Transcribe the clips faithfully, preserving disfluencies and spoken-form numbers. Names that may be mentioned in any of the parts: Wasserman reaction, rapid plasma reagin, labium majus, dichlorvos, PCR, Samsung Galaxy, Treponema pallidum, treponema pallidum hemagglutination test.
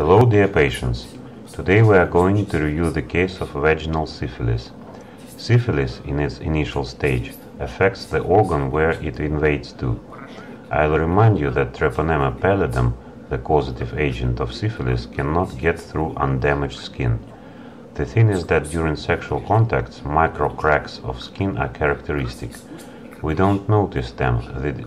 Hello dear patients, today we are going to review the case of vaginal syphilis. Syphilis in its initial stage affects the organ where it invades to. I'll remind you that Treponema pallidum, the causative agent of syphilis, cannot get through undamaged skin. The thing is that during sexual contacts micro cracks of skin are characteristic. We don't notice them.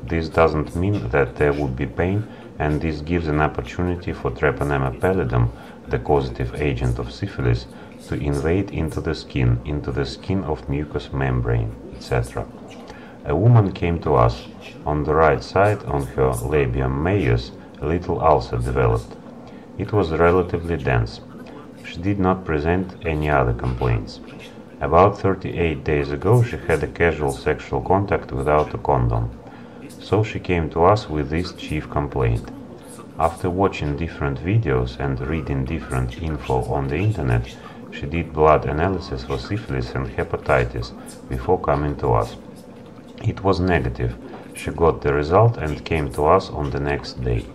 This doesn't mean that there would be pain, and this gives an opportunity for Treponema pallidum, the causative agent of syphilis, to invade into the skin, into the skin of mucous membrane, et cetera. A woman came to us. On the right side, on her labium majus, a little ulcer developed. It was relatively dense. She did not present any other complaints. About thirty-eight days ago she had a casual sexual contact without a condom. So she came to us with this chief complaint. After watching different videos and reading different info on the internet, she did blood analysis for syphilis and hepatitis before coming to us. It was negative. She got the result and came to us on the next day.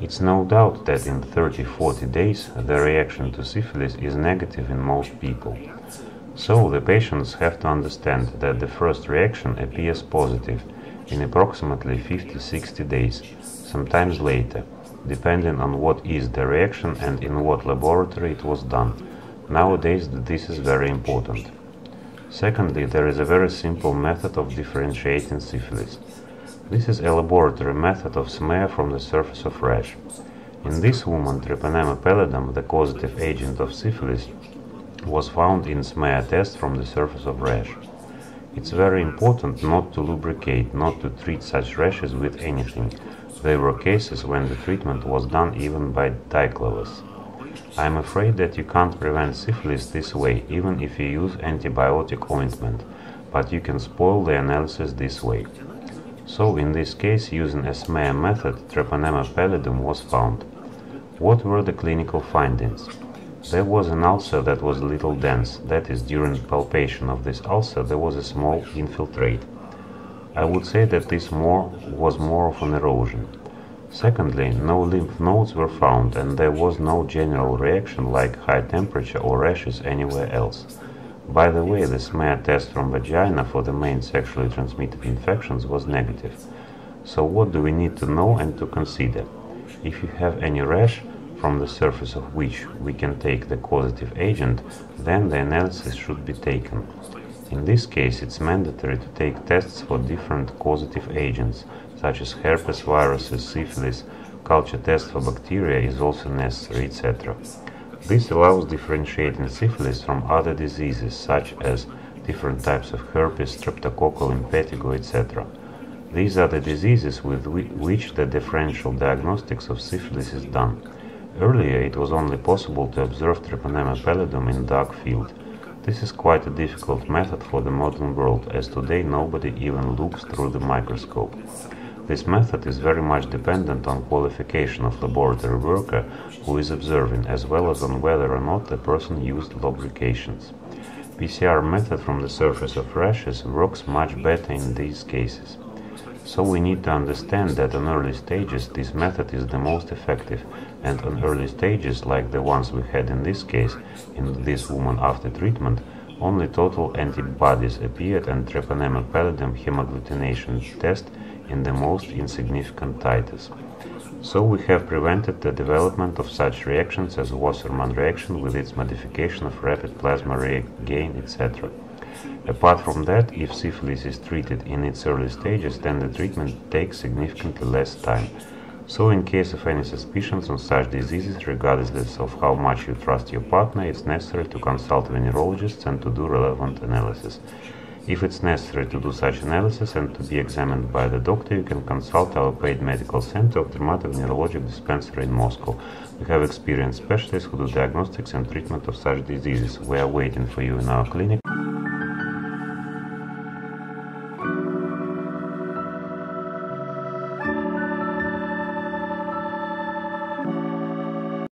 It's no doubt that in thirty to forty days the reaction to syphilis is negative in most people. So, the patients have to understand that the first reaction appears positive in approximately fifty to sixty days, sometimes later, depending on what is the reaction and in what laboratory it was done. Nowadays, this is very important. Secondly, there is a very simple method of differentiating syphilis. This is a laboratory method of smear from the surface of rash. In this woman, Treponema pallidum, the causative agent of syphilis, was found in smear test from the surface of rash. It's very important not to lubricate, not to treat such rashes with anything. There were cases when the treatment was done even by dichlorvos. I'm afraid that you can't prevent syphilis this way, even if you use antibiotic ointment, but you can spoil the analysis this way. So in this case, using a smear method, Treponema pallidum was found. What were the clinical findings? There was an ulcer that was a little dense, that is, during palpation of this ulcer there was a small infiltrate. I would say that this more was more of an erosion. Secondly, no lymph nodes were found and there was no general reaction like high temperature or rashes anywhere else. By the way, the smear test from vagina for the main sexually transmitted infections was negative. So what do we need to know and to consider? If you have any rash from the surface of which we can take the causative agent, then the analysis should be taken. In this case, it's mandatory to take tests for different causative agents, such as herpes viruses, syphilis, culture test for bacteria is also necessary, et cetera. This allows differentiating syphilis from other diseases, such as different types of herpes, streptococcal, impetigo, et cetera. These are the diseases with which the differential diagnostics of syphilis is done. Earlier, it was only possible to observe Treponema pallidum in dark field. This is quite a difficult method for the modern world, as today nobody even looks through the microscope. This method is very much dependent on qualification of laboratory worker who is observing, as well as on whether or not the person used lubrications. P C R method from the surface of rashes works much better in these cases. So we need to understand that on early stages this method is the most effective, and on early stages like the ones we had in this case, in this woman after treatment, only total antibodies appeared and Treponema pallidum hemagglutination test in the most insignificant titers. So we have prevented the development of such reactions as Wasserman reaction with its modification of rapid plasma reagin, et cetera. Apart from that, if syphilis is treated in its early stages, then the treatment takes significantly less time. So in case of any suspicions on such diseases, regardless of how much you trust your partner, it's necessary to consult venerologists and to do relevant analysis. If it's necessary to do such analysis and to be examined by the doctor, you can consult our paid medical center of Dermatovenerologic Dispensary in Moscow. We have experienced specialists who do diagnostics and treatment of such diseases. We are waiting for you in our clinic.